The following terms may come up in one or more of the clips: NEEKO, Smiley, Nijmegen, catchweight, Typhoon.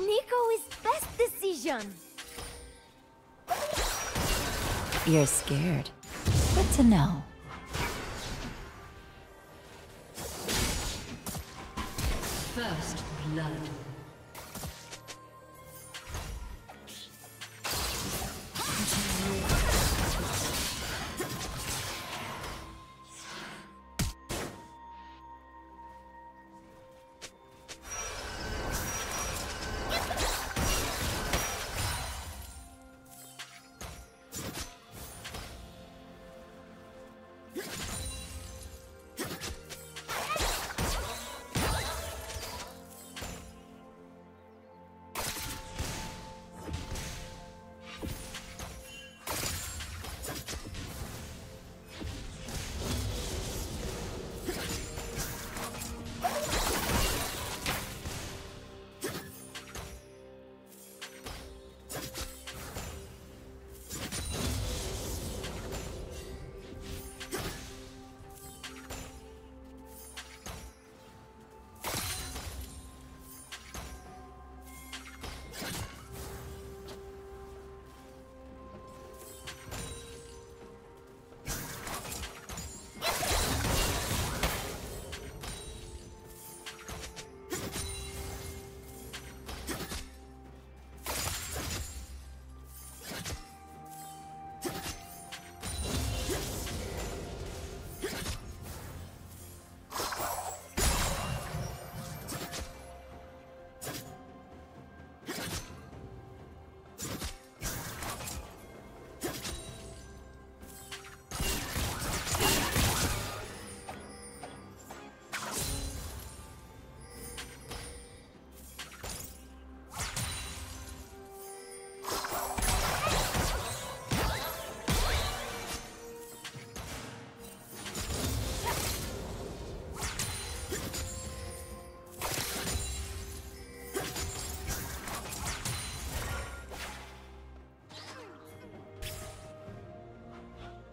NEEKO is best decision! You're scared. Good to know. First blood.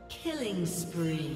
Killing spree.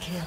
Kill.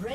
Red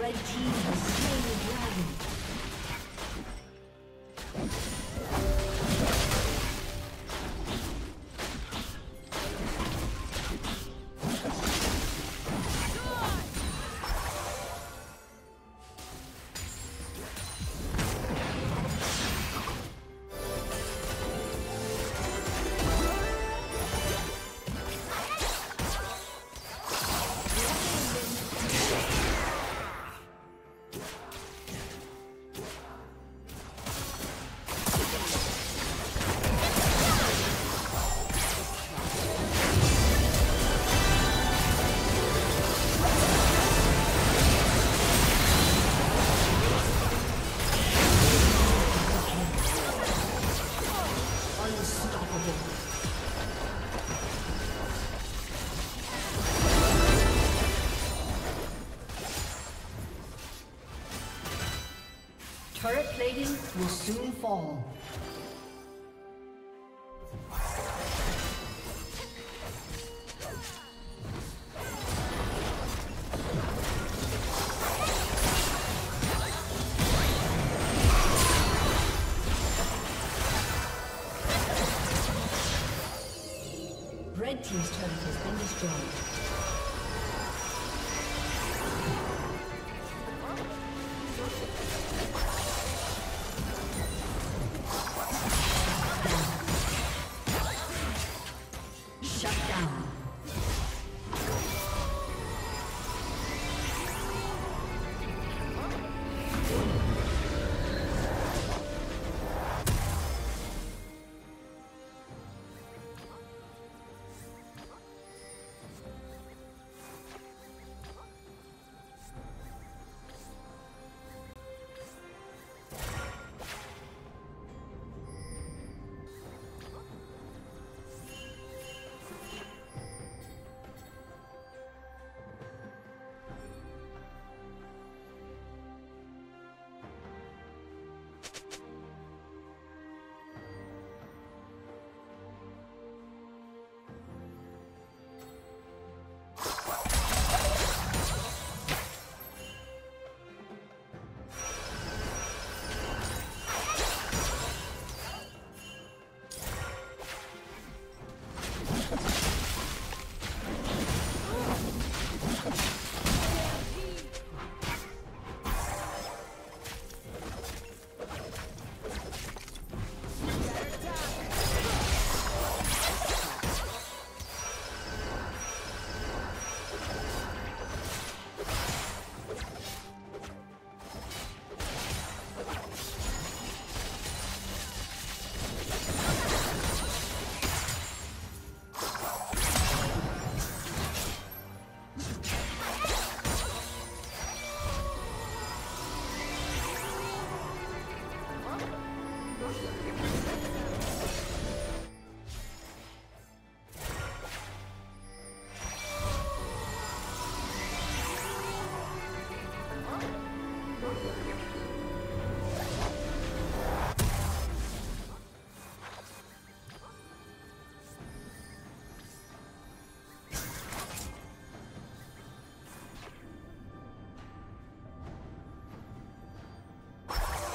Red Team has slain the dragon. Turret plating will soon fall. Red Team's turret has been destroyed.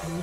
Blue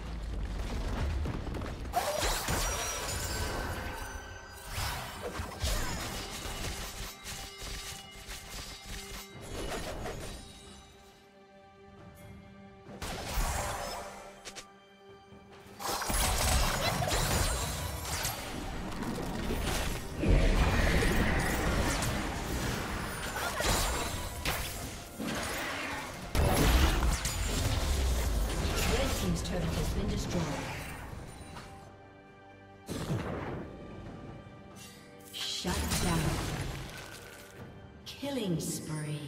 Shut down. Killing spree.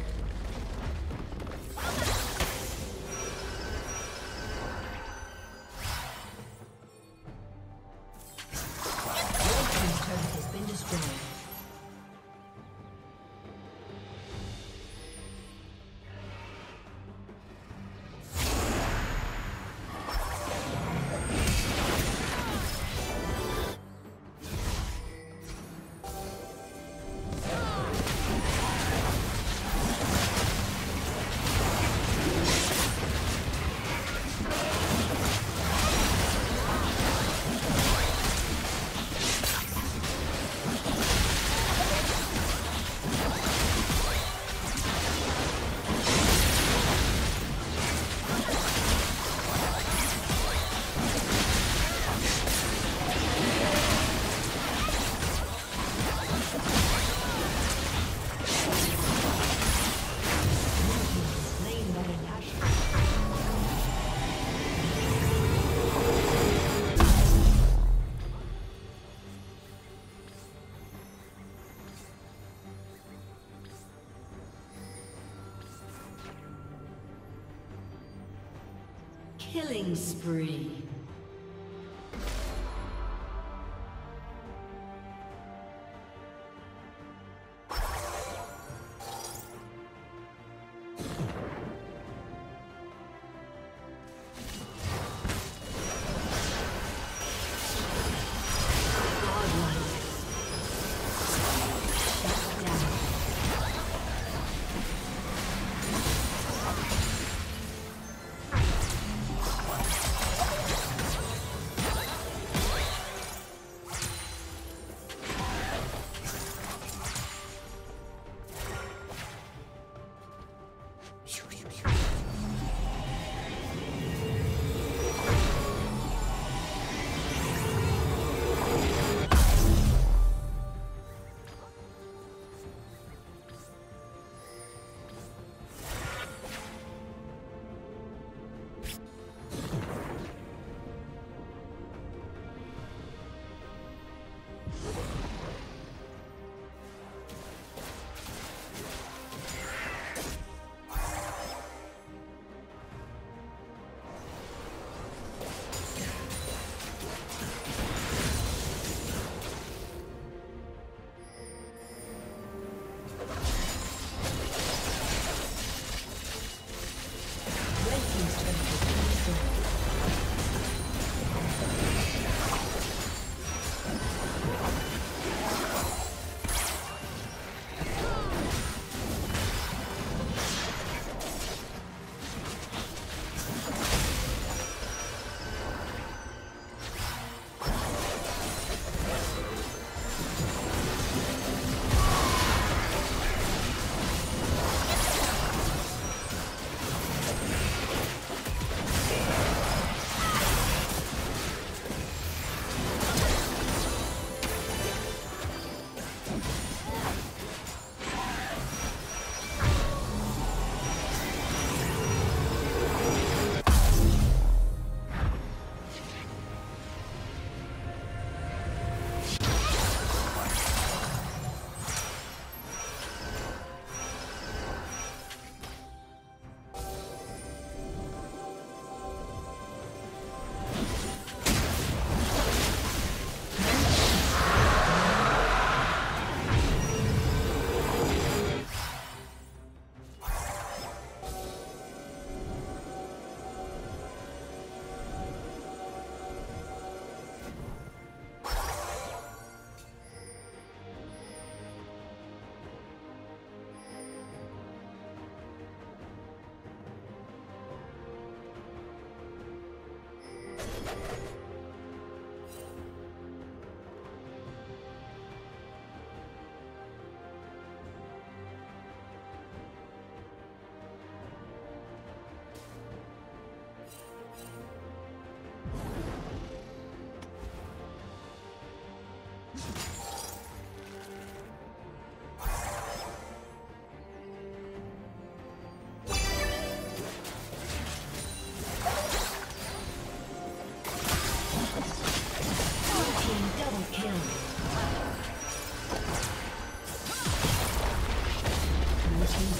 Killing spree.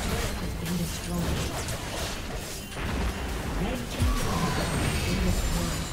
Red team has been destroyed.